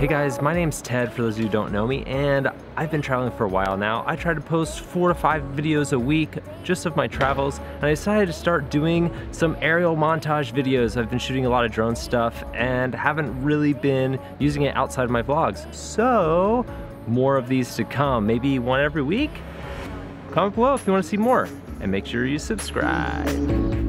Hey guys, my name's Ted, for those of you who don't know me, and I've been traveling for a while now. I try to post 4 to 5 videos a week just of my travels, and I decided to start doing some aerial montage videos. I've been shooting a lot of drone stuff and haven't really been using it outside of my vlogs. So, more of these to come, maybe one every week. Comment below if you want to see more, and make sure you subscribe.